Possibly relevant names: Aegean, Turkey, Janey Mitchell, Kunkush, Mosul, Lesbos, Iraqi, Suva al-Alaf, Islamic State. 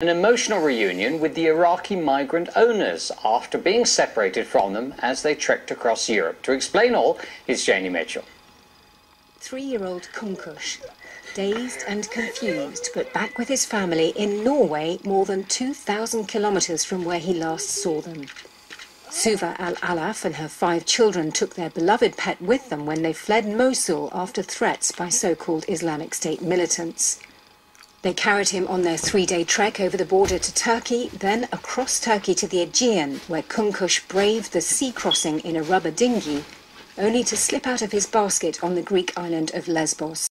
an emotional reunion with the Iraqi migrant owners after being separated from them as they trekked across Europe. To explain all is Janey Mitchell. 3-year-old Kunkush, dazed and confused, but back with his family in Norway, more than 2,000 kilometres from where he last saw them. Suva al-Alaf and her 5 children took their beloved pet with them when they fled Mosul after threats by so-called Islamic State militants. They carried him on their 3-day trek over the border to Turkey, then across Turkey to the Aegean, where Kunkush braved the sea crossing in a rubber dinghy, only to slip out of his basket on the Greek island of Lesbos.